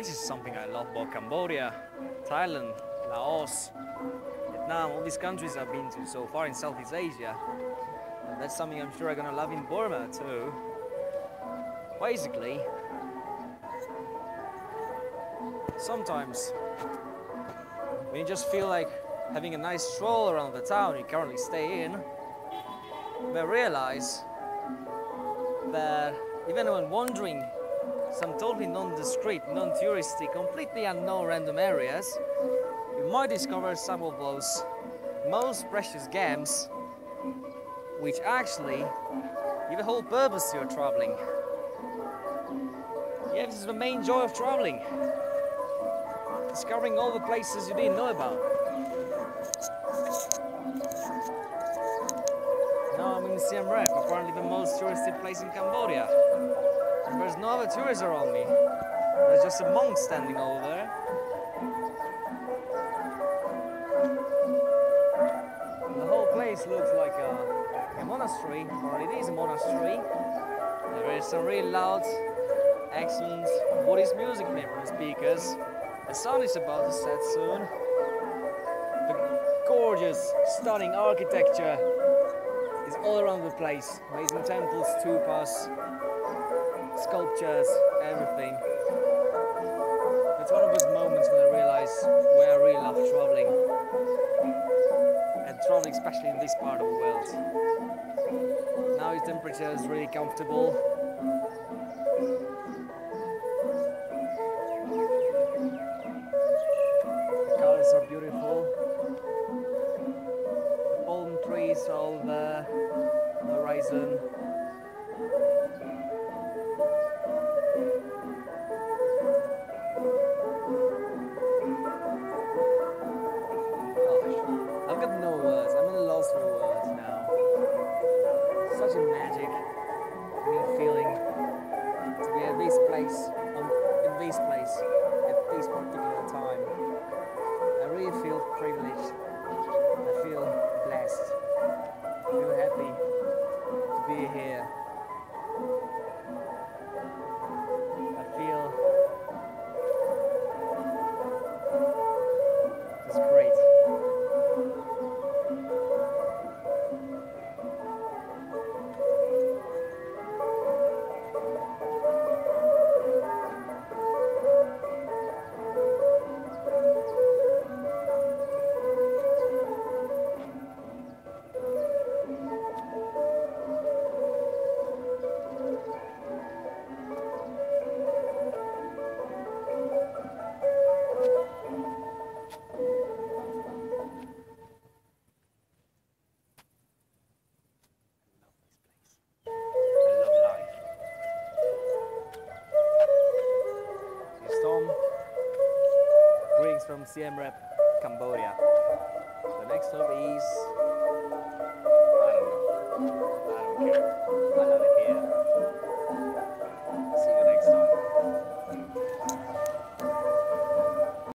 This is something I love about Cambodia, Thailand, Laos, Vietnam, all these countries I've been to so far in Southeast Asia. And that's something I'm sure I'm gonna love in Burma too. Basically, sometimes when you just feel like having a nice stroll around the town you currently stay in, you may realize that even when wandering some totally non-discreet, non-touristy, completely unknown random areas, you might discover some of those most precious gems which actually give a whole purpose to your traveling. Yeah, this is the main joy of traveling. Discovering all the places you didn't know about. Now I'm in Siem Reap, apparently the most touristy place in Cambodia. And there's no other tourists around me. There's just a monk standing over there. And the whole place looks like a monastery, or it is a monastery. There is some really loud, excellent Buddhist music playing from speakers. The sun is about to set soon. The gorgeous, stunning architecture is all around the place. Amazing temples, stupas, sculptures, everything. It's one of those moments when I realize where I really love traveling. And traveling especially in this part of the world. Now the temperature is really comfortable. Are beautiful. The palm trees are all there on the horizon. Gosh, I've got no words. I'm at a loss for words now. Such a magic feeling to be at this place, at this particular time. I really feel privileged, I feel blessed, I feel happy to be here. I feel it's great. From Siem Reap, Cambodia. The next stop is... I don't know. I don't care. I love it.